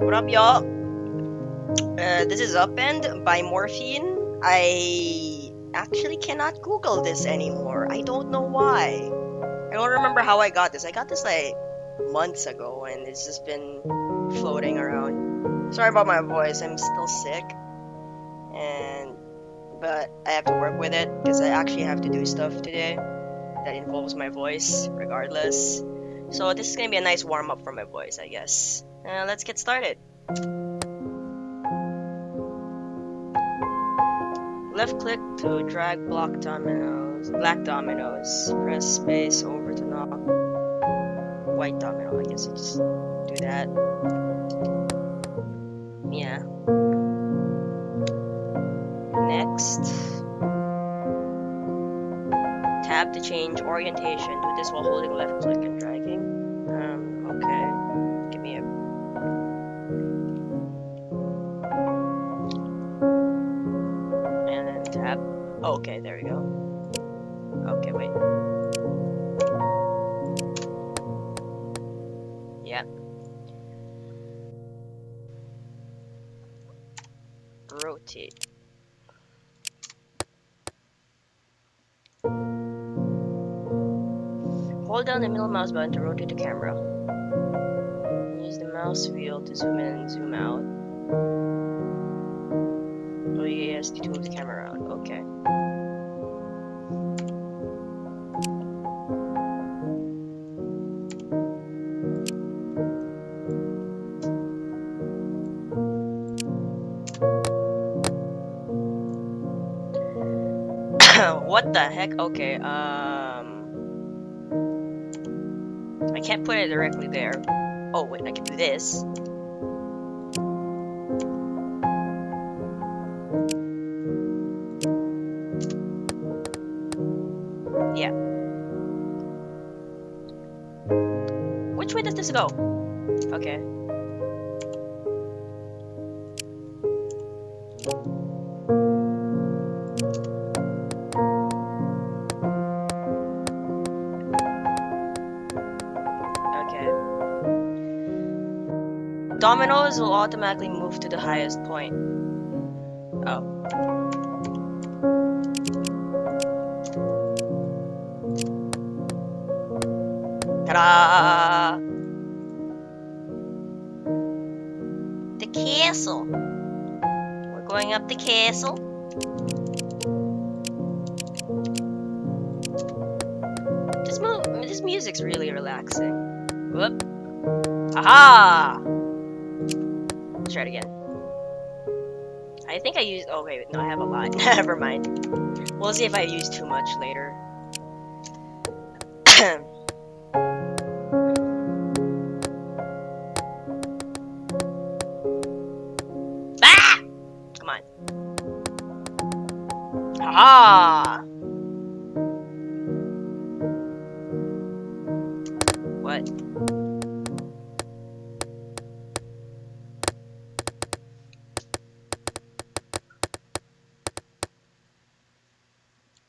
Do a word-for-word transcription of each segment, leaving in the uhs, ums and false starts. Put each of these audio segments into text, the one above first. What up, y'all? Uh, this is Upend by Morphine. I actually cannot Google this anymore. I don't know why. I don't remember how I got this. I got this like months ago, and it's just been floating around. Sorry about my voice. I'm still sick, and but I have to work with it because I actually have to do stuff today that involves my voice, regardless. So this is gonna be a nice warm up for my voice, I guess. Uh, let's get started. Left click to drag block dominoes, black dominoes. Press space over to knock white domino. I guess I just do that. Yeah. Next. Tab to change orientation. Do this while holding left click and dragging. Um, okay. Give me a tab. Oh, okay, there we go. Okay, wait. Yeah. Rotate. Hold down the middle mouse button to rotate the camera. Use the mouse wheel to zoom in and zoom out. Oh yes, to move the camera around. Okay. What the heck? Okay, um... I can't put it directly there. Oh wait, I can do this. Yeah. Which way does this go? Okay. Okay. Dominoes will automatically move to the highest point. Oh. Ta-da! The castle. We're going up the castle. This mo this music's really relaxing. Whoop! Aha! Let's try it again. I think I used. Oh wait, no, I have a lot. Never mind. We'll see if I use too much later. Ah! What?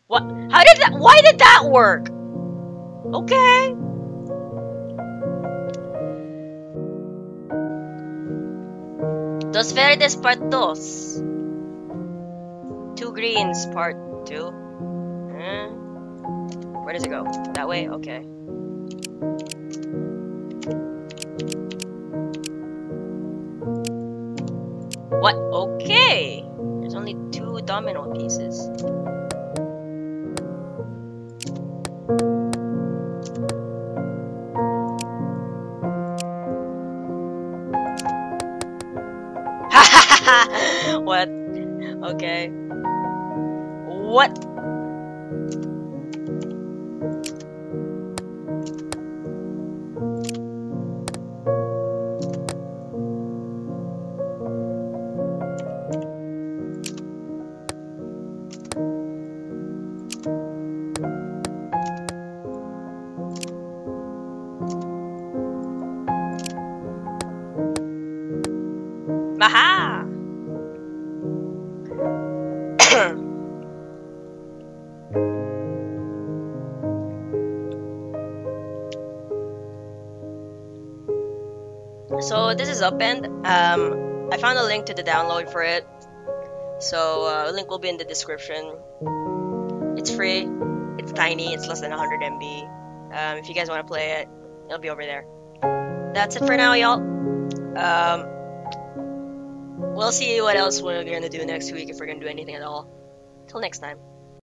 What? How did that? Why did that work? Okay. Dos verdes part dos. Two greens, part two. Eh. Where does it go? That way? Okay. What? Okay! There's only two domino pieces. Ha ha ha! What? Okay. What? Aha! So this is Upend. Um, I found a link to the download for it. So uh, the link will be in the description. It's free. It's tiny. It's less than one hundred M B. Um, if you guys want to play it, it'll be over there. That's it for now, y'all. Um, we'll see what else we're gonna do next week, if we're gonna do anything at all. Till next time.